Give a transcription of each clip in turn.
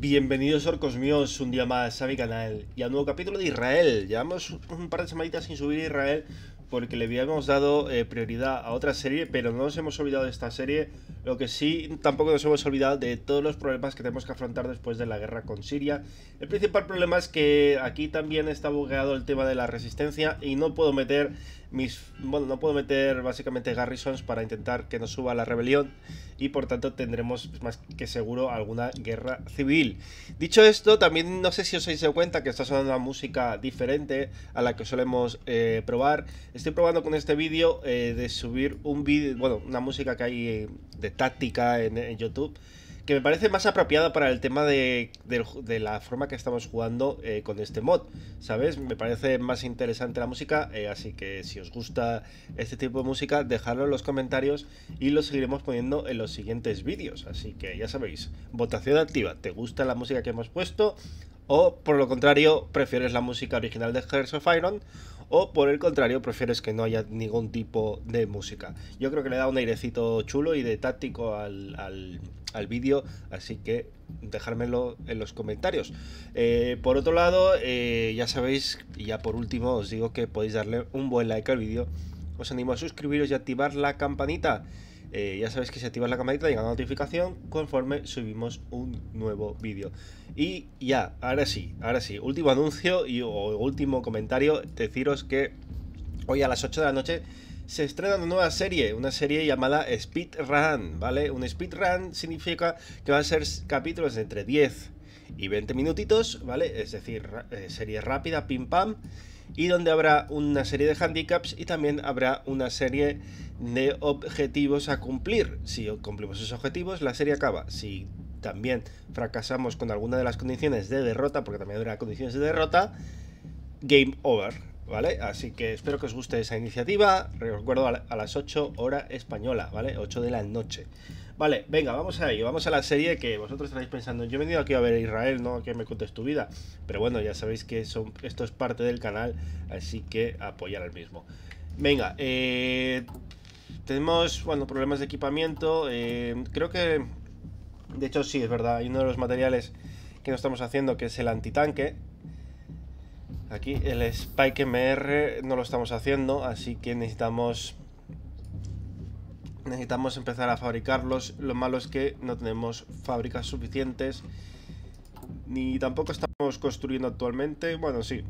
Bienvenidos orcos míos un día más a mi canal y a un nuevo capítulo de Israel. Llevamos un par de semanitas sin subir a Israel porque le habíamos dado prioridad a otra serie, pero no nos hemos olvidado de esta serie. Lo que sí, tampoco nos hemos olvidado de todos los problemas que tenemos que afrontar después de la guerra con Siria. El principal problema es que aquí también está bugueado el tema de la resistencia y no puedo meter básicamente garrisons para intentar que no suba la rebelión, y por tanto tendremos más que seguro alguna guerra civil. Dicho esto, también no sé si os habéis dado cuenta que está sonando una música diferente a la que solemos probar. Estoy probando con este vídeo de subir un vídeo, bueno, una música que hay de táctica en YouTube, que me parece más apropiada para el tema de la forma que estamos jugando con este mod, ¿sabes? Me parece más interesante la música, así que si os gusta este tipo de música, dejadlo en los comentarios y lo seguiremos poniendo en los siguientes vídeos. Así que ya sabéis, votación activa, ¿te gusta la música que hemos puesto? O por lo contrario, prefieres la música original de Hearts of Iron, o por el contrario, prefieres que no haya ningún tipo de música. Yo creo que le da un airecito chulo y de táctico al vídeo, así que dejármelo en los comentarios. Por otro lado, ya sabéis, y ya por último os digo que podéis darle un buen like al vídeo. Os animo a suscribiros y activar la campanita. Ya sabéis que si activas la campanita llega la notificación conforme subimos un nuevo vídeo. Y ya, ahora sí, último anuncio y último comentario. Deciros que hoy a las 8 de la noche se estrena una nueva serie, llamada Speed Run, ¿vale? Un Speed Run significa que van a ser capítulos de entre 10 y 20 minutitos, ¿vale? Es decir, serie rápida, pim pam, y donde habrá una serie de handicaps y también habrá una serie de objetivos a cumplir. Si cumplimos esos objetivos, la serie acaba. Si también fracasamos con alguna de las condiciones de derrota, porque también habrá condiciones de derrota, game over, ¿vale? Así que espero que os guste esa iniciativa. Recuerdo a las 8 hora española, ¿vale? 8 de la noche. Vale, venga, vamos a ello, vamos a la serie que vosotros estaréis pensando. Yo he venido aquí a ver Israel, no que me contes tu vida. Pero bueno, ya sabéis que esto es parte del canal, así que apoyar al mismo. Venga, tenemos, bueno, problemas de equipamiento. Creo que, de hecho sí, es verdad, hay uno de los materiales que no estamos haciendo, que es el antitanque. Aquí el Spike MR no lo estamos haciendo, así que necesitamos empezar a fabricarlos. Lo malo es que no tenemos fábricas suficientes, ni tampoco estamos construyendo actualmente. Bueno, sí,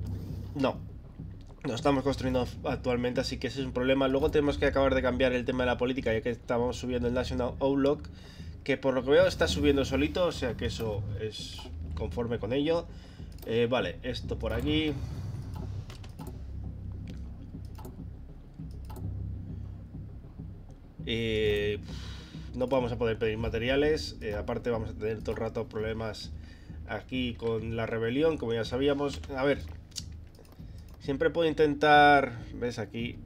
no estamos construyendo actualmente, así que ese es un problema. Luego tenemos que acabar de cambiar el tema de la política, ya que estamos subiendo el National Outlook, que por lo que veo está subiendo solito, o sea que eso es conforme con ello. Vale, esto por aquí. No vamos a poder pedir materiales. Aparte vamos a tener todo el rato problemas aquí con la rebelión, como ya sabíamos. A ver, siempre puedo intentar, ves aquí,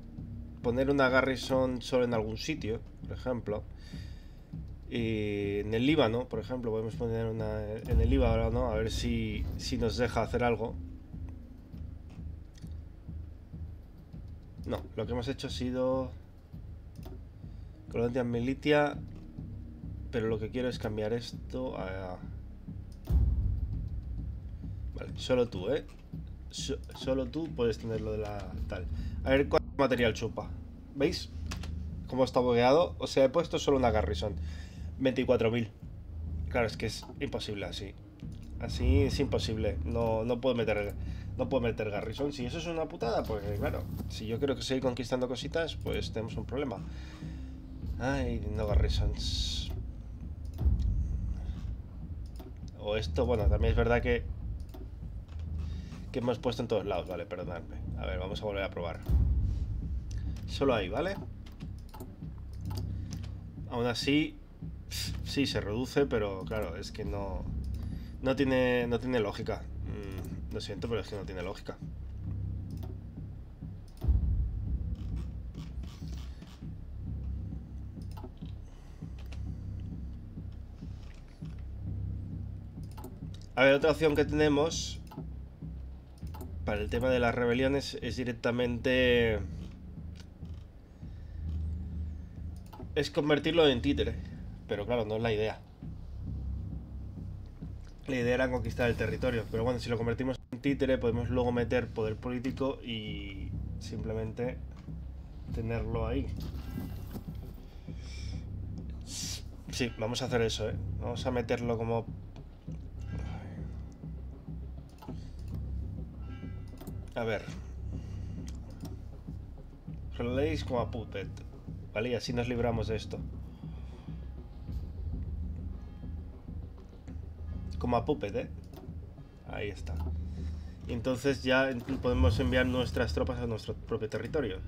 poner una garrison solo en algún sitio, por ejemplo. En el Líbano, por ejemplo, podemos poner una en el Líbano, ¿no? A ver si nos deja hacer algo. No, lo que hemos hecho ha sido colonia militia, pero lo que quiero es cambiar esto a... Vale, solo tú, ¿eh? Solo tú puedes tener lo de la tal. A ver cuánto material chupa. ¿Veis cómo está bugueado? O sea, he puesto solo una garrison. 24.000. Claro, es que es imposible así. Así es imposible. No puedo meter garrison. Si eso es una putada, pues claro. Si yo quiero que seguir conquistando cositas, pues tenemos un problema. Ay, no garrisons. O esto, bueno, también es verdad que hemos puesto en todos lados, vale, perdonadme. A ver, vamos a volver a probar. Solo ahí, ¿vale? Aún así, sí, se reduce, pero claro, es que no tiene lógica. Lo siento, pero es que no tiene lógica. A ver, otra opción que tenemos para el tema de las rebeliones es directamente... es convertirlo en títere, pero claro, no es la idea. La idea era conquistar el territorio, pero bueno, si lo convertimos en títere podemos luego meter poder político y simplemente tenerlo ahí. Sí, vamos a hacer eso, ¿eh? Vamos a meterlo como... A ver... Relays como a puppet. Vale, y así nos libramos de esto. Como a puppet, ¿eh? Ahí está. Y entonces ya podemos enviar nuestras tropas a nuestro propio territorio.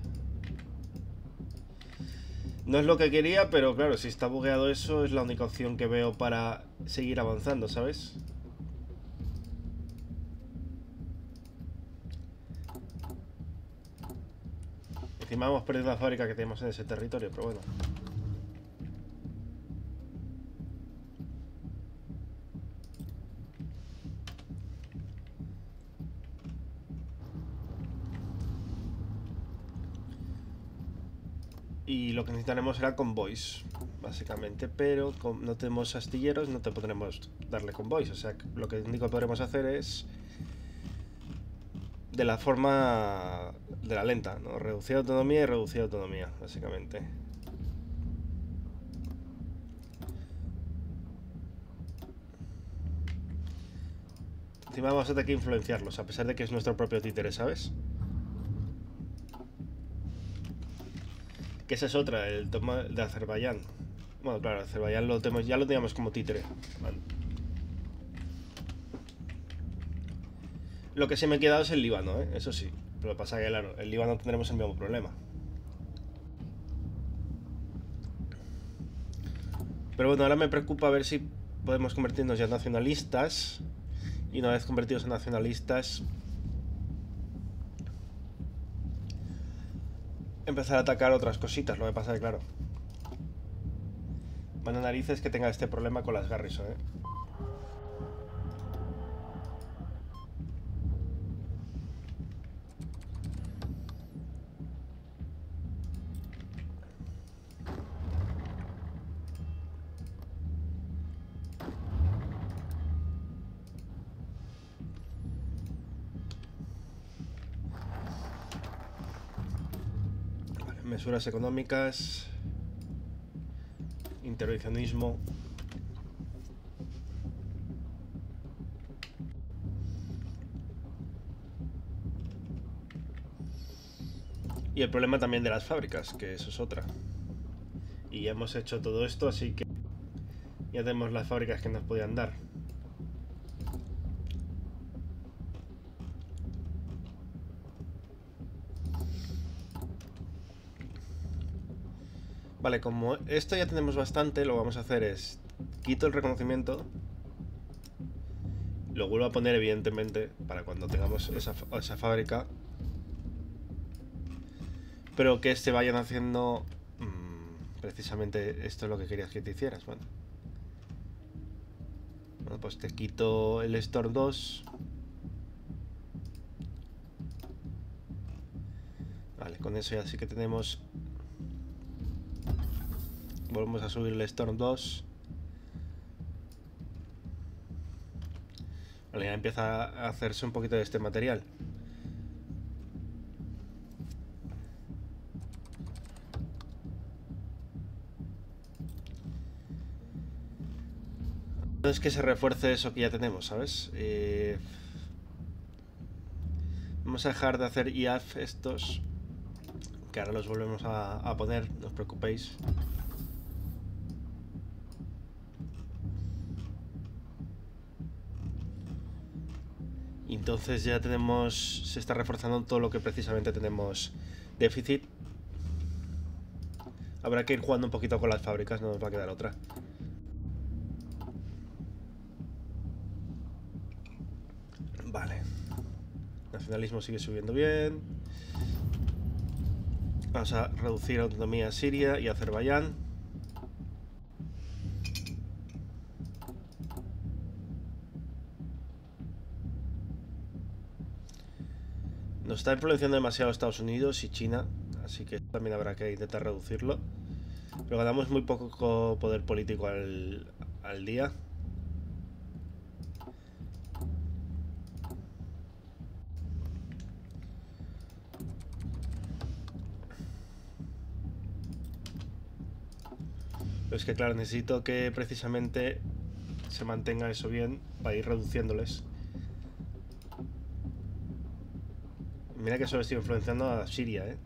No es lo que quería, pero claro, si está bugueado eso, es la única opción que veo para seguir avanzando, ¿sabes? Encima hemos perdido la fábrica que teníamos en ese territorio, pero bueno. Y lo que necesitaremos será convoys, básicamente, pero no tenemos astilleros, no te podremos darle convoys, o sea, lo que único que podremos hacer es de la forma de la lenta, ¿no? Reducir autonomía y reducir autonomía, básicamente. Encima vamos a tener que influenciarlos, a pesar de que es nuestro propio títere, ¿sabes? Que esa es otra, el tema de Azerbaiyán. Bueno, claro, Azerbaiyán lo tenemos, ya lo teníamos como títere. Vale. Lo que se me ha quedado es el Líbano, ¿eh? Eso sí. Pero pasa que, claro, el Líbano tendremos el mismo problema. Pero bueno, ahora me preocupa a ver si podemos convertirnos ya en nacionalistas. Y una vez convertidos en nacionalistas... empezar a atacar otras cositas, lo que pasa es que, claro, van a narices que tenga este problema con las Garrison, ¿eh? Mesuras económicas, intervencionismo. Y el problema también de las fábricas, que eso es otra. Y ya hemos hecho todo esto, así que ya tenemos las fábricas que nos podían dar. Vale, como esto ya tenemos bastante, lo que vamos a hacer es... quito el reconocimiento. Lo vuelvo a poner, evidentemente, para cuando tengamos esa fábrica. Pero que se vayan haciendo... precisamente esto es lo que querías que te hicieras, bueno. Bueno, pues te quito el Storm 2. Vale, con eso ya sí que tenemos... Volvemos a subirle Storm 2. Vale, ya empieza a hacerse un poquito de este material. No es que se refuerce eso que ya tenemos, ¿sabes? Vamos a dejar de hacer IAF estos, que ahora los volvemos a poner, no os preocupéis. Entonces ya tenemos, se está reforzando todo lo que precisamente tenemos déficit. Habrá que ir jugando un poquito con las fábricas, no nos va a quedar otra. Vale. Nacionalismo sigue subiendo bien. Vamos a reducir autonomía a Siria y a Azerbaiyán. Nos está influenciando demasiado Estados Unidos y China, así que también habrá que intentar reducirlo. Pero ganamos muy poco poder político al día. Pero es que claro, necesito que precisamente se mantenga eso bien para ir reduciéndoles. Mira que solo estoy influenciando a Siria, ¿eh?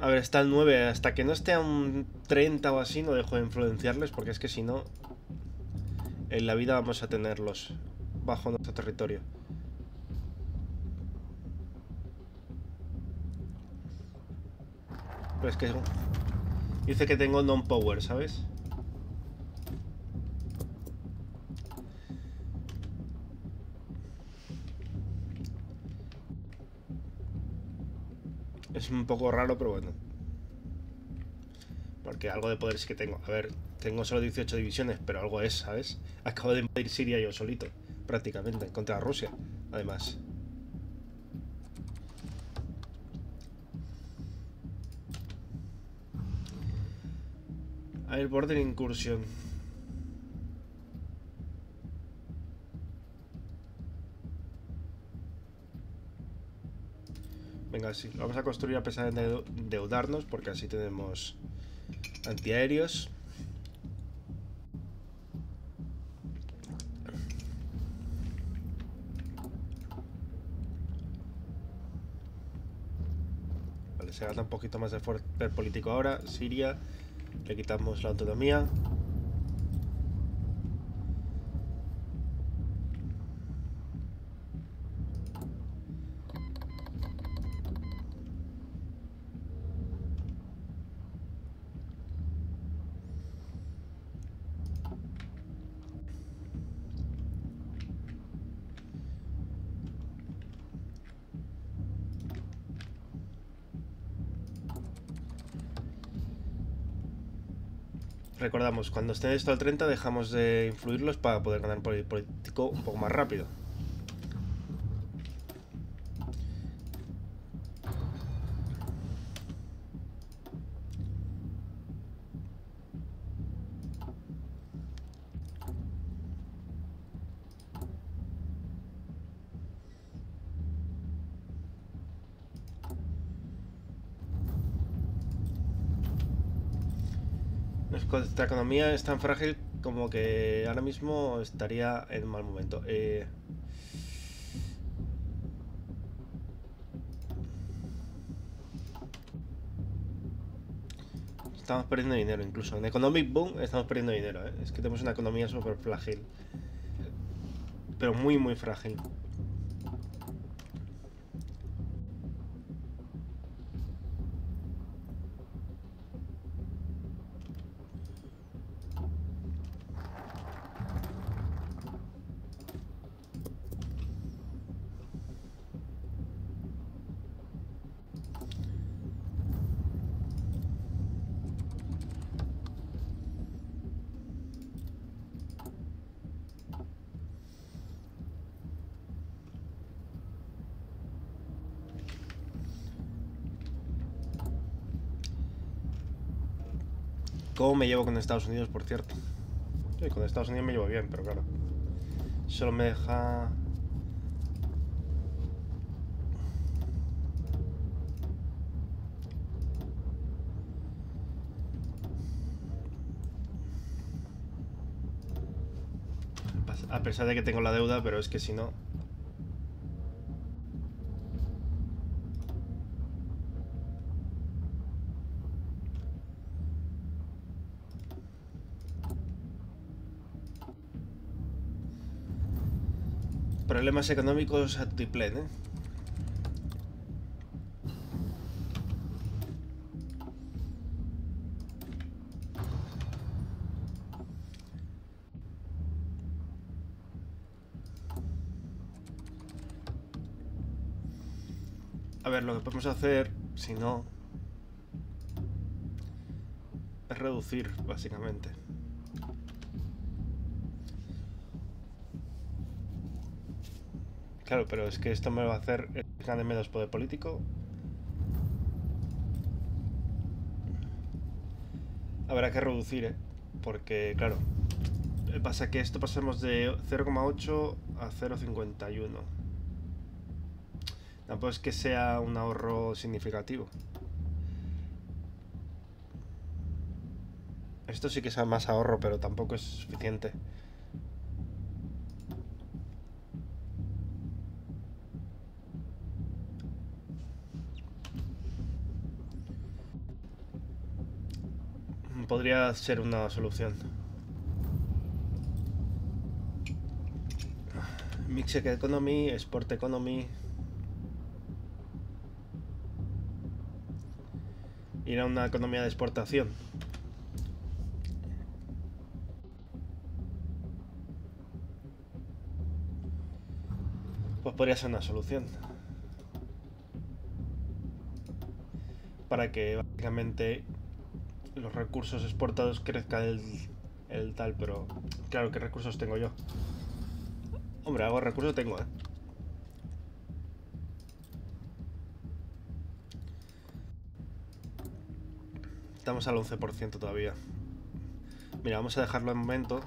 A ver, está el 9. Hasta que no esté a un 30 o así, no dejo de influenciarles, porque es que si no, en la vida vamos a tenerlos bajo nuestro territorio. Pero es que dice que tengo non-power, ¿sabes? Es un poco raro, pero bueno. Porque algo de poder sí que tengo. A ver, tengo solo 18 divisiones, pero algo es, ¿sabes? Acabo de invadir Siria yo solito, prácticamente, contra Rusia, además. A ver, border incursión. Venga, sí, lo vamos a construir a pesar de endeudarnos, porque así tenemos antiaéreos. Vale, se gasta un poquito más de poder político ahora. Siria, le quitamos la autonomía. Recordamos, cuando esté esto al 30 dejamos de influirlos para poder ganar por el político un poco más rápido. Nuestra economía es tan frágil como que ahora mismo estaría en un mal momento. Estamos perdiendo dinero incluso. En Economic Boom estamos perdiendo dinero, ¿eh? Es que tenemos una economía súper frágil. Pero muy, muy frágil. ¿Cómo me llevo con Estados Unidos, por cierto? Sí, con Estados Unidos me llevo bien, pero claro, solo me deja... A pesar de que tengo la deuda, pero es que si no... Problemas económicos a tiplén, ¿eh? A ver, lo que podemos hacer, si no, es reducir, básicamente. Claro, pero es que esto me va a hacer ganar menos poder político. Habrá que reducir, ¿eh? Porque, claro, pasa que esto pasamos de 0,8 a 0,51. Tampoco es que sea un ahorro significativo. Esto sí que es más ahorro, pero tampoco es suficiente. Podría ser una solución. Mixed Economy, Export Economy. Ir a una economía de exportación. Pues podría ser una solución. Para que básicamente los recursos exportados crezcan el tal, pero claro, ¿qué recursos tengo yo? Hombre, algo de recursos tengo, ¿eh? Estamos al 11% todavía. Mira, vamos a dejarlo en momento.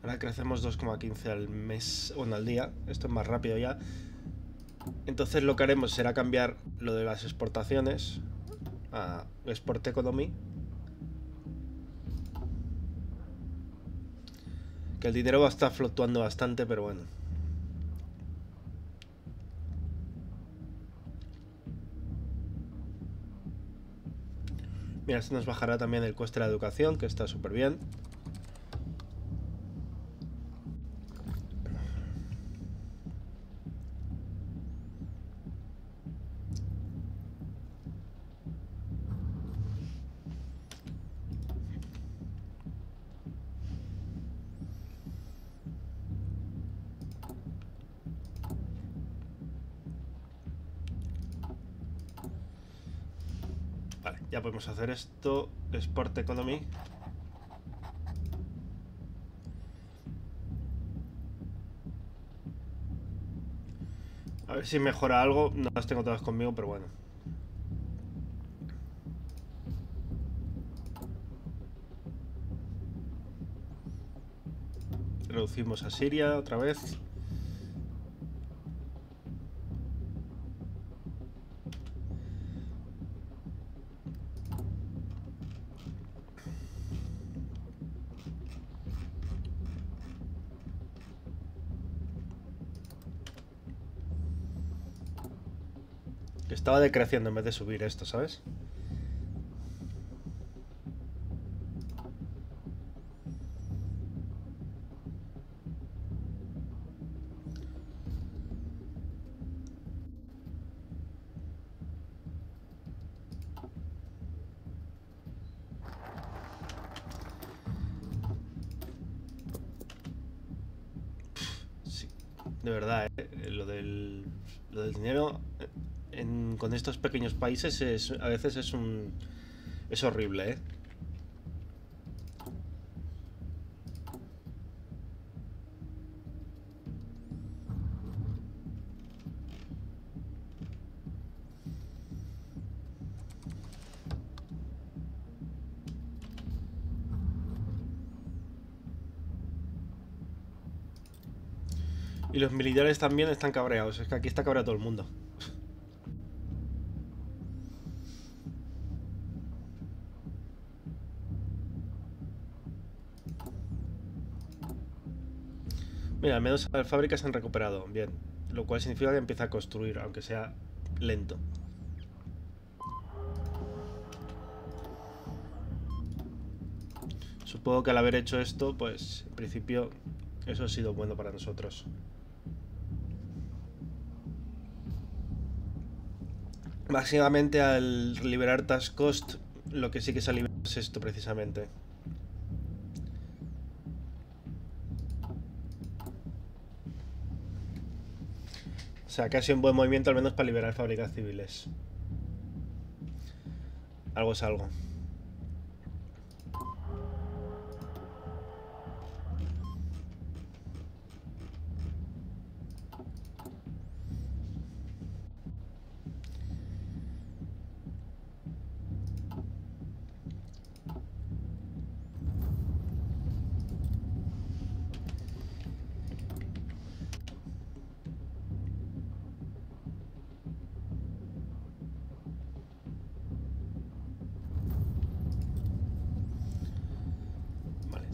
Ahora crecemos 2,15 al mes, bueno, al día. Esto es más rápido ya. Entonces lo que haremos será cambiar lo de las exportaciones a Export Economy. Que el dinero va a estar fluctuando bastante, pero bueno. Mira, esto nos bajará también el coste de la educación, que está súper bien. Ya podemos hacer esto, Export Economy. A ver si mejora algo, no las tengo todas conmigo, pero bueno. Reducimos a Siria otra vez. Estaba decreciendo en vez de subir esto, ¿sabes? Sí, de verdad, ¿eh? Lo del dinero... Con estos pequeños países a veces es horrible, ¿eh? Y los militares también están cabreados, es que aquí está cabreado todo el mundo. Mira, al menos las fábricas se han recuperado, bien, lo cual significa que empieza a construir, aunque sea lento. Supongo que al haber hecho esto, pues, en principio, eso ha sido bueno para nosotros. Básicamente, al liberar Task Cost, lo que sí que se libera es esto, precisamente. O sea, casi un buen movimiento, al menos para liberar fábricas civiles. Algo es algo.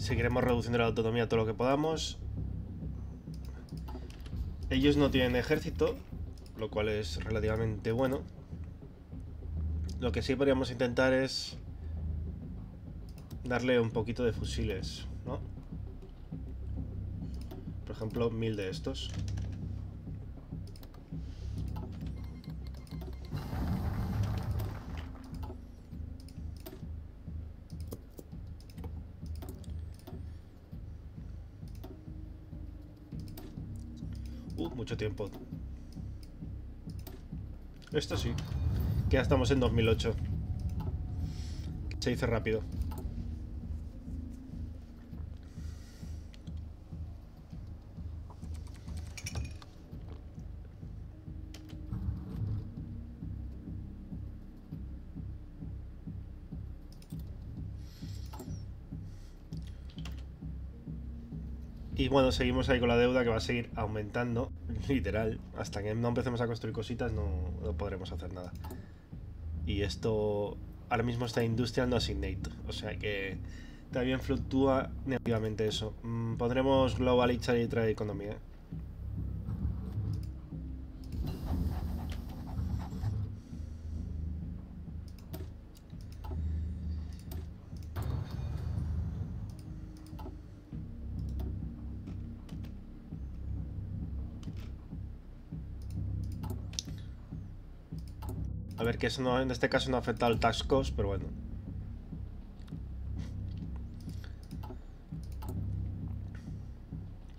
Seguiremos reduciendo la autonomía todo lo que podamos. Ellos no tienen ejército, lo cual es relativamente bueno. Lo que sí podríamos intentar es darle un poquito de fusiles, ¿no? Por ejemplo, 1000 de estos. Mucho tiempo. Esto sí. Que ya estamos en 2008. Se dice rápido. Y bueno, seguimos ahí con la deuda que va a seguir aumentando, literal. Hasta que no empecemos a construir cositas no podremos hacer nada. Y esto, ahora mismo está industrial no assignate, o sea que también fluctúa negativamente eso. Pondremos global y trade de economía. A ver, que eso no, en este caso no ha afectado al tax cost, pero bueno.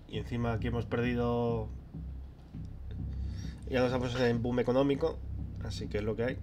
Y encima aquí hemos perdido... Ya nos hemos puesto en boom económico, así que es lo que hay.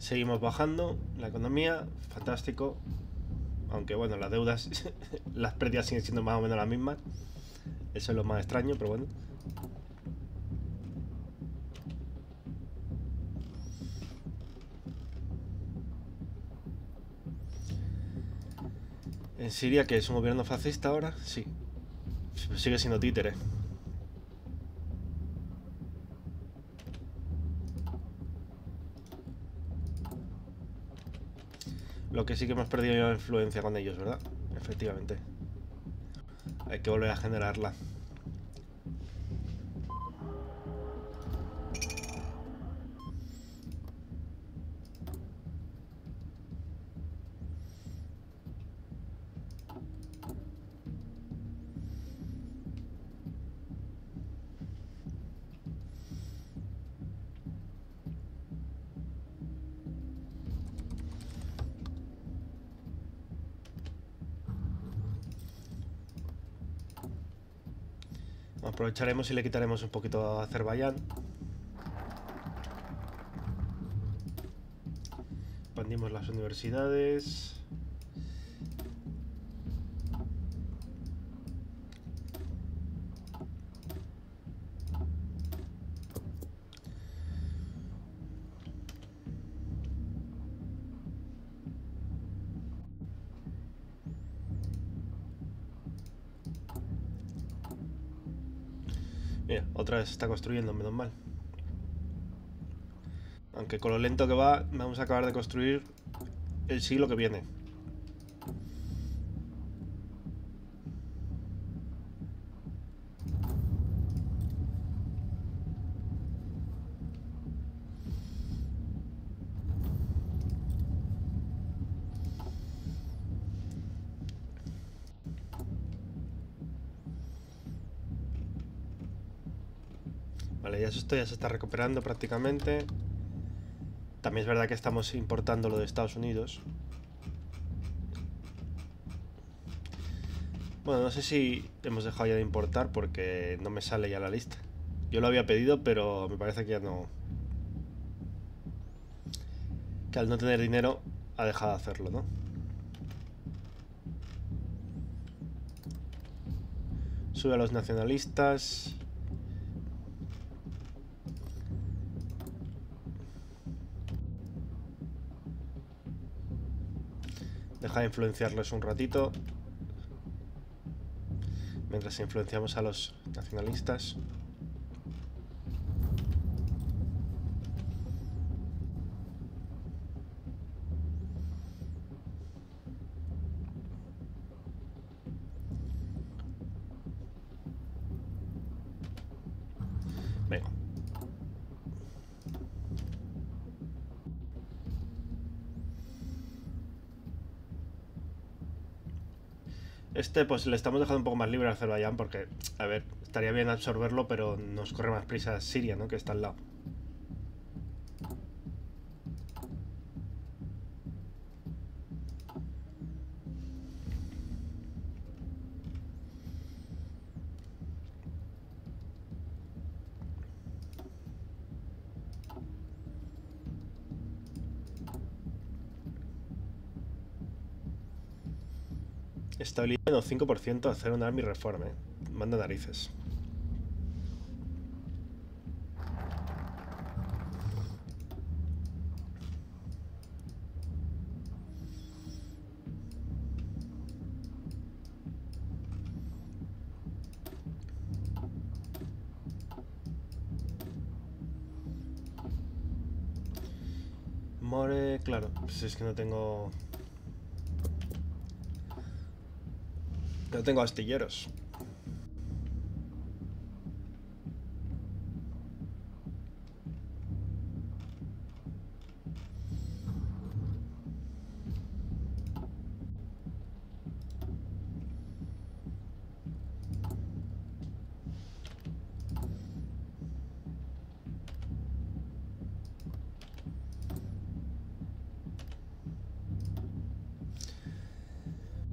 Seguimos bajando la economía, fantástico. Aunque bueno, las deudas, las pérdidas siguen siendo más o menos las mismas. Eso es lo más extraño, pero bueno. En Siria, que es un gobierno fascista ahora, sí. Sigue siendo títere. Lo que sí que hemos perdido influencia con ellos, ¿verdad? Efectivamente. Hay que volver a generarla. Aprovecharemos y le quitaremos un poquito a Azerbaiyán. Expandimos las universidades. Mira, otra vez se está construyendo, menos mal. Aunque con lo lento que va, vamos a acabar de construir el siglo que viene. Vale, ya esto ya se está recuperando prácticamente. También es verdad que estamos importando lo de Estados Unidos. Bueno, no sé si hemos dejado ya de importar porque no me sale ya la lista. Yo lo había pedido, pero me parece que ya no. Que al no tener dinero ha dejado de hacerlo, ¿no? Sube a los nacionalistas. Deja de influenciarlos un ratito. Mientras influenciamos a los nacionalistas. Este pues le estamos dejando un poco más libre a Azerbaiyán porque, a ver, estaría bien absorberlo, pero nos corre más prisa Siria, ¿no? Que está al lado. Estabilidad menos 5% a hacer un army reform, ¿eh? Manda narices. More, claro, pues es que no tengo... No tengo astilleros.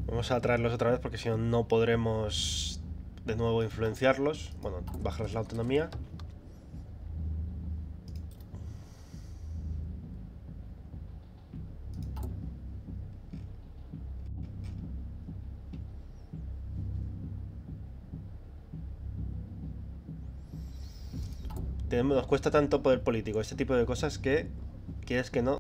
Vamos a traerlos otra vez porque si no, no podremos de nuevo influenciarlos. Bueno, bajarles la autonomía. Nos cuesta tanto poder político, este tipo de cosas que, quieres que no...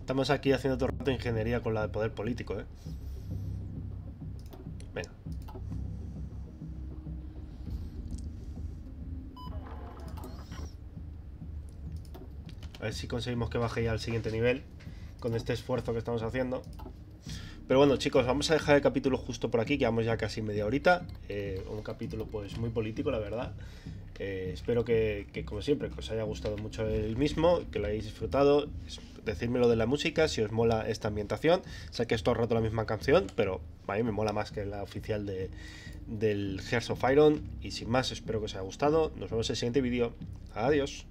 Estamos aquí haciendo todo el rato ingeniería con la de poder político, ¿eh? Venga. A ver si conseguimos que baje ya al siguiente nivel con este esfuerzo que estamos haciendo. Pero bueno, chicos, vamos a dejar el capítulo justo por aquí, que vamos ya casi media horita. Un capítulo pues muy político, la verdad. Espero que, como siempre, que os haya gustado mucho el mismo, que lo hayáis disfrutado. Decidme lo de la música, si os mola esta ambientación. Sé que es todo el rato la misma canción, pero a mí me mola más que la oficial del Hearts of Iron. Y sin más, espero que os haya gustado. Nos vemos en el siguiente vídeo. Adiós.